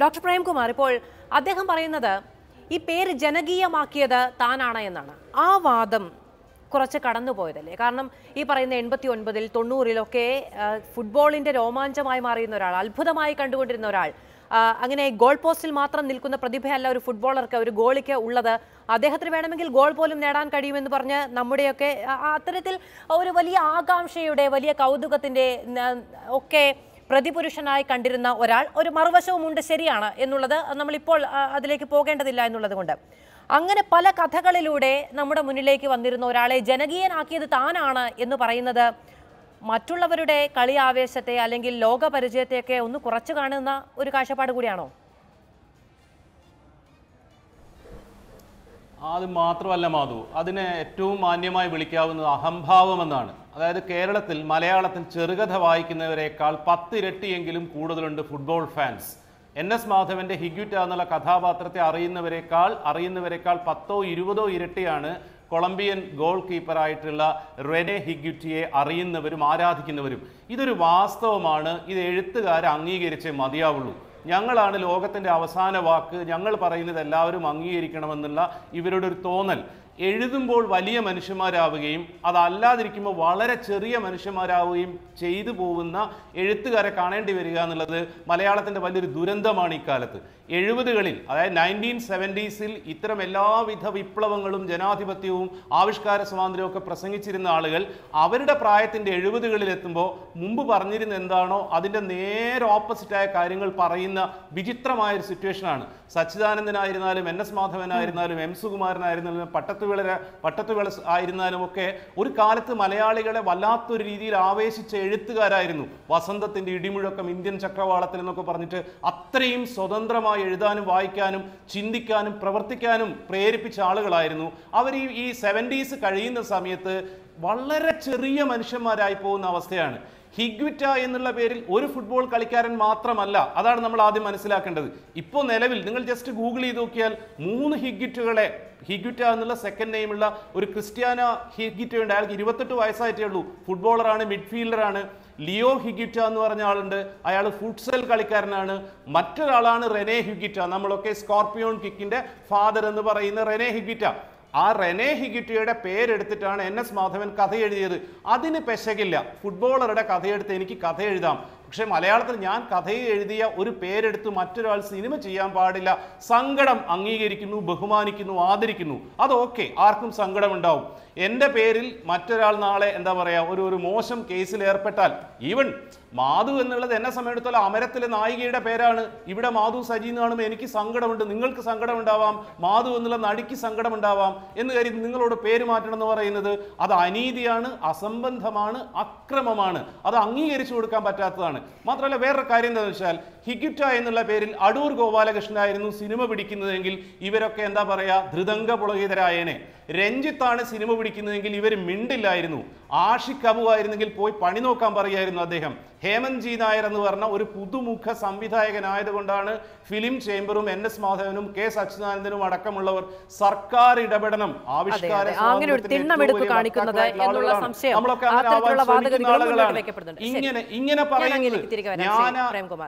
Dr. Premkumar, അദ്ദേഹം പറയുന്നത് ഈ പേര് ജനകീയമാക്കിയത് താനാണ് എന്നാണ്. ആ വാദം കുറച്ച് കടന്നുപോയതല്ലേ? കാരണം ഈ പറയുന്ന 89 ൽ 90 ൽ ഒക്കെ ഫുട്ബോളിന്റെ രോമാഞ്ചമായി മാറിയിരുന്ന ഒരാൾ, അത്ഭുതമായി കണ്ടുകൊണ്ടിരുന്ന ഒരാൾ, അങ്ങനെ ഗോൾ പോസ്റ്റിൽ മാത്രം നിൽക്കുന്ന പ്രതിഭയല്ല ഒരു ഫുട്ബോളർക്ക്, ഒരു ഗോളിക്ക് ഉള്ളത്. അദ്ദേഹത്തിന് വേണമെങ്കിൽ ഗോൾ പോലും നേടാൻ കഴിയുമെന്ന് പറഞ്ഞ് നമ്മുടെയൊക്കെ അത്തരത്തിൽ ഒരു വലിയ ആകാംക്ഷയുടെ, വലിയ കൗതുകത്തിന്റെ ഒക്കെ പ്രതിപുരുഷനായി കണ്ടിരുന്ന ഒരാൾ, ഒരു മറുവശവുമുണ്ട് ശരിയാണ് എന്നുള്ളത് നമ്മളിപ്പോൾ അതിലേക്ക് പോകേണ്ടതില്ല എന്നുള്ളതുകൊണ്ട്, അങ്ങനെ പല കഥകളിലൂടെ നമ്മുടെ മുന്നിലേക്ക് വന്നിരുന്ന ഒരാളെ ജനകീയനാക്കിയത് താനാണ് എന്ന് പറയുന്നത് മറ്റുള്ളവരുടെ കളി ആവേശത്തെ അല്ലെങ്കിൽ ലോക പരിചയത്തെയൊക്കെ ഒന്ന് കുറച്ച് കാണുന്ന ഒരു കാഴ്ചപ്പാട് കൂടിയാണോ? അത് മാത്രമല്ല മാധു, അതിനെ ഏറ്റവും മാന്യമായി വിളിക്കാവുന്നത് അഹംഭാവമെന്നാണ്. അതായത് കേരളത്തിൽ മലയാളത്തിൽ ചെറുകഥ വായിക്കുന്നവരെക്കാൾ 10 ഇരട്ടിയെങ്കിലും കൂടുതലുണ്ട് ഫുട്ബോൾ ഫാൻസ്. എൻ.എസ്. മാധവന്റെ ഹിഗ്വിറ്റ എന്നുള്ള കഥാപാത്രത്തെ അറിയുന്നവരെക്കാൾ 10 or 20 ഇരട്ടിയാണ് കൊളംബിയൻ ഗോൾ കീപ്പറായിട്ടുള്ള റെനെ ഹിഗ്വിറ്റയെ അറിയുന്നവരും ആരാധിക്കുന്നവരും. ഇതൊരു വാസ്തവമാണ്. ഇത് എഴുത്തുകാർ അംഗീകരിച്ചേ മതിയാവുള്ളൂ. ഞങ്ങളാണ് ലോകത്തിൻ്റെ അവസാന വാക്ക്, ഞങ്ങൾ പറയുന്നത് എല്ലാവരും അംഗീകരിക്കണമെന്നുള്ള ഇവരുടെ ഒരു തോന്നൽ എഴുതുമ്പോൾ വലിയ മനുഷ്യന്മാരാവുകയും അതല്ലാതിരിക്കുമ്പോൾ വളരെ ചെറിയ മനുഷ്യന്മാരാവുകയും ചെയ്തു പോകുന്ന എഴുത്തുകാരെ കാണേണ്ടി വരിക എന്നുള്ളത് മലയാളത്തിൻ്റെ വലിയൊരു ദുരന്തമാണ് ഇക്കാലത്ത്. 70കളിൽ, അതായത് 1970s ഇത്തരം എല്ലാവിധ വിപ്ലവങ്ങളും ജനാധിപത്യവും ആവിഷ്കാര സ്വാതന്ത്ര്യവും ഒക്കെ പ്രസംഗിച്ചിരുന്ന ആളുകൾ അവരുടെ പ്രായത്തിൻ്റെ 70കളിൽ എത്തുമ്പോൾ മുമ്പ് പറഞ്ഞിരുന്ന എന്താണോ അതിൻ്റെ നേരെ ഓപ്പോസിറ്റായ കാര്യങ്ങൾ പറയുന്ന വിചിത്രമായൊരു സിറ്റുവേഷനാണ്. സച്ചിദാനന്ദനായിരുന്നാലും എൻ.എസ്. മാധവനായിരുന്നാലും എം. സുകുമാരനായിരുന്നാലും പട്ടത്തുവിള ആയിരുന്നാലും ഒക്കെ ഒരു കാലത്ത് മലയാളികളെ വല്ലാത്തൊരു രീതിയിൽ ആവേശിച്ച എഴുത്തുകാരായിരുന്നു. വസന്തത്തിൻ്റെ ഇടിമുഴക്കം, ഇന്ത്യൻ ചക്രവാളത്തിൽ എന്നൊക്കെ പറഞ്ഞിട്ട് അത്രയും സ്വതന്ത്രമായി എഴുതാനും വായിക്കാനും ചിന്തിക്കാനും പ്രവർത്തിക്കാനും പ്രേരിപ്പിച്ച ആളുകളായിരുന്നു അവർ. ഈ 70s കഴിയുന്ന സമയത്ത് വളരെ ചെറിയ മനുഷ്യന്മാരായി പോകുന്ന അവസ്ഥയാണ്. ഹിഗ്വിറ്റ എന്നുള്ള പേരിൽ ഒരു ഫുട്ബോൾ കളിക്കാരൻ മാത്രമല്ല, അതാണ് നമ്മൾ ആദ്യം മനസ്സിലാക്കേണ്ടത്. ഇപ്പോൾ നിലവിൽ നിങ്ങൾ ജസ്റ്റ് ഗൂഗിൾ ചെയ്ത് നോക്കിയാൽ 3 ഹിഗ്വിറ്റുകളെ, ഹിഗ്വിറ്റ എന്നുള്ള സെക്കൻഡ് നെയിമുള്ള ഒരു ക്രിസ്ത്യാനോ ഹിഗ്വിറ്റയുണ്ട്, അയാൾക്ക് 28 വയസ്സായിട്ടേ ഉള്ളൂ, ഫുട്ബോളറാണ്, മിഡ്ഫീൽഡറാണ്. ലിയോ ഹിഗ്വിറ്റ എന്ന് പറഞ്ഞ ആളുണ്ട്, അയാൾ ഫുട്സൽ കളിക്കാരനാണ്. മറ്റൊരാളാണ് റെനെ ഹിഗ്വിറ്റ, നമ്മളൊക്കെ സ്കോർപിയോൺ കിക്കിൻ്റെ ഫാദർ എന്ന് പറയുന്ന റെനെ ഹിഗ്വിറ്റ. ആ റെനെ ഹിഗ്വിറ്റയുടെ പേരെടുത്തിട്ടാണ് എൻ.എസ്. മാധവൻ കഥ എഴുതിയത്. അതിന് പെശകില്ല, ഫുട്ബോളറുടെ കഥയെടുത്ത് എനിക്ക് കഥ എഴുതാം, പക്ഷേ മലയാളത്തിൽ ഞാൻ കഥയിൽ എഴുതിയ ഒരു പേരെടുത്ത് മറ്റൊരാൾ സിനിമ ചെയ്യാൻ പാടില്ല. സങ്കടം അംഗീകരിക്കുന്നു, ബഹുമാനിക്കുന്നു, ആദരിക്കുന്നു, അതൊക്കെ. ആർക്കും സങ്കടമുണ്ടാവും. എൻ്റെ പേരിൽ മറ്റൊരാൾ നാളെ എന്താ പറയുക ഒരു മോശം കേസിൽ ഏർപ്പെട്ടാൽ, ഈവൻ മാധു എന്നുള്ളത് എന്നെ സംബന്ധിച്ചിടത്തോളം അമരത്തിലെ നായികയുടെ പേരാണ്. ഇവിടെ മാധു സജി എന്ന് കാണുമ്പോൾ എനിക്ക് സങ്കടമുണ്ട്, നിങ്ങൾക്ക് സങ്കടമുണ്ടാവാം, മാധു എന്നുള്ള നടിക്ക് സങ്കടമുണ്ടാവാം എന്ന് കരുതി നിങ്ങളോട് പേര് മാറ്റണം എന്ന് പറയുന്നത് അത് അനീതിയാണ്, അസംബന്ധമാണ്, അക്രമമാണ്. അത് അംഗീകരിച്ചു കൊടുക്കാൻ പറ്റാത്തതാണ്. മാത്രമല്ല വേറൊരു കാര്യം എന്താണെന്ന് വെച്ചാൽ, ഹിഗ്വിറ്റ എന്നുള്ള പേരിൽ അടൂർ ഗോപാലകൃഷ്ണനായിരുന്നു സിനിമ പിടിക്കുന്നതെങ്കിൽ ഇവരൊക്കെ എന്താ പറയുക ധൃതംഗ പുളകിതരായനെ. രഞ്ജിത്താണ് സിനിമ പിടിക്കുന്നതെങ്കിൽ ഇവർ മിണ്ടില്ലായിരുന്നു. ആഷിഖ് അബു ആയിരുന്നെങ്കിൽ പോയി പണി നോക്കാൻ പറയായിരുന്നു അദ്ദേഹം. ഹേമന്ത് ജി നായർ എന്ന് പറഞ്ഞ ഒരു പുതുമുഖ സംവിധായകനായതുകൊണ്ടാണ് ഫിലിം ചേംബറും എൻ.എസ്. മാധവനും കെ. സച്ചിദാനന്ദനും അടക്കമുള്ളവർ സർക്കാർ ഇടപെടണം, ആവിഷ്കാരം നമ്മളൊക്കെ ആളുകളാണ്. ഇങ്ങനെ പറയുന്നത്